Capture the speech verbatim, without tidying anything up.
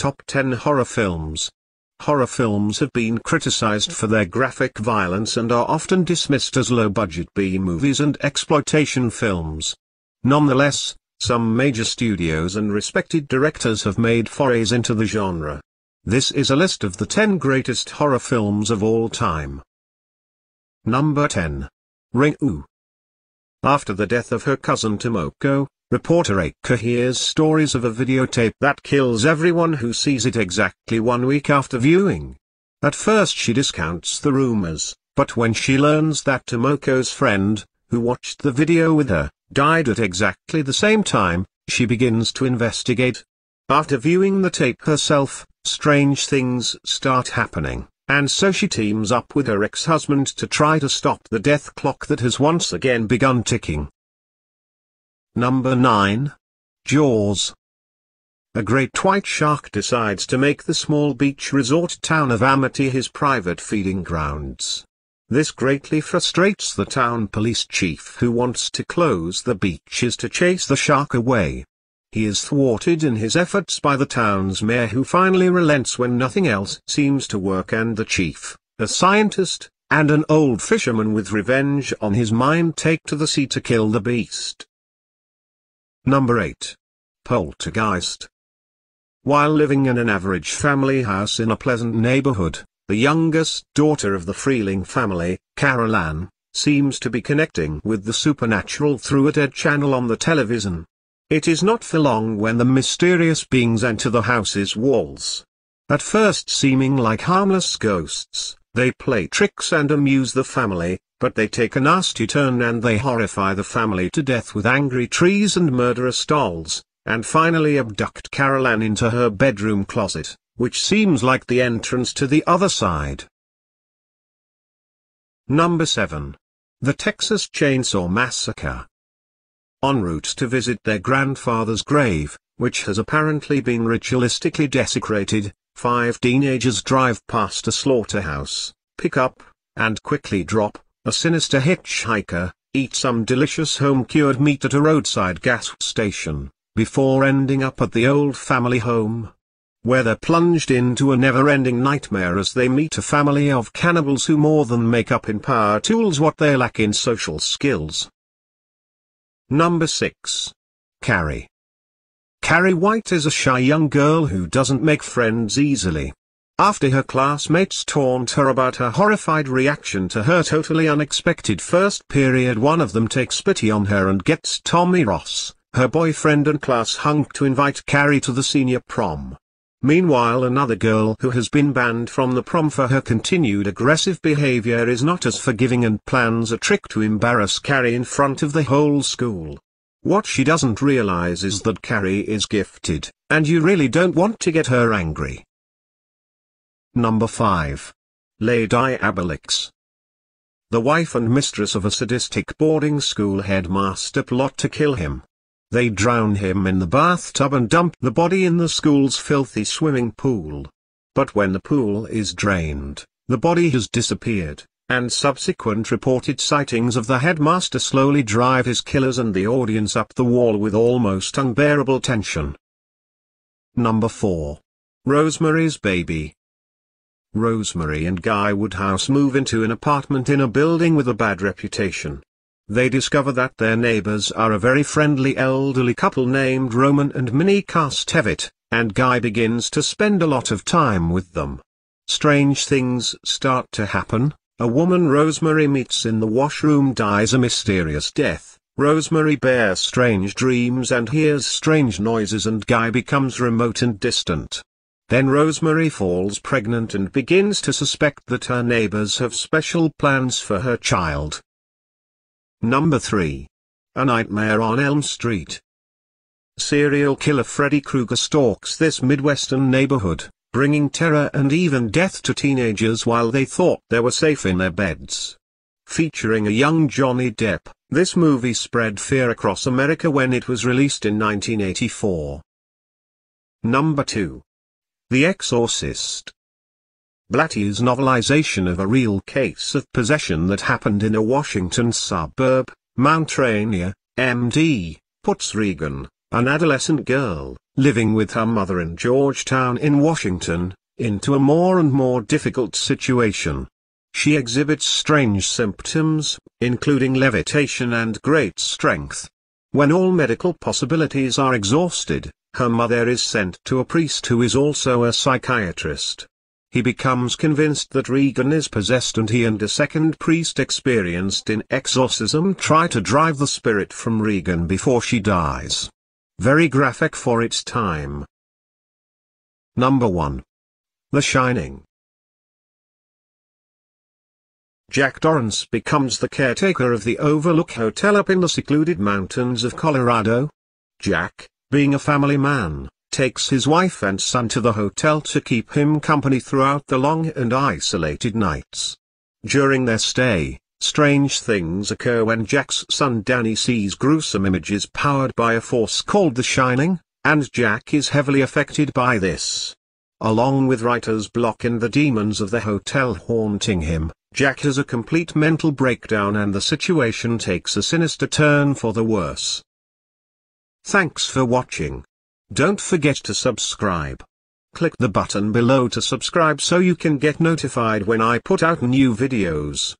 Top ten Horror Films. Horror films have been criticized for their graphic violence and are often dismissed as low-budget B-movies and exploitation films. Nonetheless, some major studios and respected directors have made forays into the genre. This is a list of the ten greatest horror films of all time. Number ten. Ringu. After the death of her cousin Tomoko, reporter Eika hears stories of a videotape that kills everyone who sees it exactly one week after viewing. At first she discounts the rumors, but when she learns that Tomoko's friend, who watched the video with her, died at exactly the same time, she begins to investigate. After viewing the tape herself, strange things start happening, and so she teams up with her ex-husband to try to stop the death clock that has once again begun ticking. Number nine. Jaws. A great white shark decides to make the small beach resort town of Amity his private feeding grounds. This greatly frustrates the town police chief, who wants to close the beaches to chase the shark away. He is thwarted in his efforts by the town's mayor, who finally relents when nothing else seems to work, and the chief, a scientist, and an old fisherman with revenge on his mind take to the sea to kill the beast. Number eight. Poltergeist. While living in an average family house in a pleasant neighborhood, the youngest daughter of the Freeling family, Carrie Ann, seems to be connecting with the supernatural through a dead channel on the television. It is not for long when the mysterious beings enter the house's walls. At first seeming like harmless ghosts, they play tricks and amuse the family, but they take a nasty turn and they horrify the family to death with angry trees and murderous dolls, and finally abduct Carrie Ann into her bedroom closet, which seems like the entrance to the other side. Number seven. The Texas Chainsaw Massacre. En route to visit their grandfather's grave, which has apparently been ritualistically desecrated, five teenagers drive past a slaughterhouse, pick up, and quickly drop a sinister hitchhiker, eat some delicious home-cured meat at a roadside gas station, before ending up at the old family home, where they're plunged into a never-ending nightmare as they meet a family of cannibals who more than make up in power tools what they lack in social skills. Number six. Carrie. Carrie White is a shy young girl who doesn't make friends easily. After her classmates taunt her about her horrified reaction to her totally unexpected first period, one of them takes pity on her and gets Tommy Ross, her boyfriend and class hunk, to invite Carrie to the senior prom. Meanwhile, another girl who has been banned from the prom for her continued aggressive behavior is not as forgiving and plans a trick to embarrass Carrie in front of the whole school. What she doesn't realize is that Carrie is gifted, and you really don't want to get her angry. Number five. Les Diaboliques. The wife and mistress of a sadistic boarding school headmaster plot to kill him. They drown him in the bathtub and dump the body in the school's filthy swimming pool. But when the pool is drained, the body has disappeared, and subsequent reported sightings of the headmaster slowly drive his killers and the audience up the wall with almost unbearable tension. Number four. Rosemary's Baby. Rosemary and Guy Woodhouse move into an apartment in a building with a bad reputation. They discover that their neighbors are a very friendly elderly couple named Roman and Minnie Castevet, and Guy begins to spend a lot of time with them. Strange things start to happen. A woman Rosemary meets in the washroom dies a mysterious death, Rosemary bears strange dreams and hears strange noises, and Guy becomes remote and distant. Then Rosemary falls pregnant and begins to suspect that her neighbors have special plans for her child. Number three. A Nightmare on Elm Street. Serial killer Freddy Krueger stalks this Midwestern neighborhood, bringing terror and even death to teenagers while they thought they were safe in their beds. Featuring a young Johnny Depp, this movie spread fear across America when it was released in nineteen eighty-four. Number two. The Exorcist. Blatty's novelization of a real case of possession that happened in a Washington suburb, Mount Rainier, M D, puts Regan, an adolescent girl, living with her mother in Georgetown in Washington, into a more and more difficult situation. She exhibits strange symptoms, including levitation and great strength. When all medical possibilities are exhausted, her mother is sent to a priest who is also a psychiatrist. He becomes convinced that Regan is possessed, and he and a second priest experienced in exorcism try to drive the spirit from Regan before she dies. Very graphic for its time. Number one. The Shining. Jack Torrance becomes the caretaker of the Overlook Hotel up in the secluded mountains of Colorado. Jack, being a family man, takes his wife and son to the hotel to keep him company throughout the long and isolated nights. During their stay, strange things occur when Jack's son Danny sees gruesome images powered by a force called The Shining, and Jack is heavily affected by this. Along with writer's block and the demons of the hotel haunting him, Jack has a complete mental breakdown, and the situation takes a sinister turn for the worse. Thanks for watching. Don't forget to subscribe. Click the button below to subscribe so you can get notified when I put out new videos.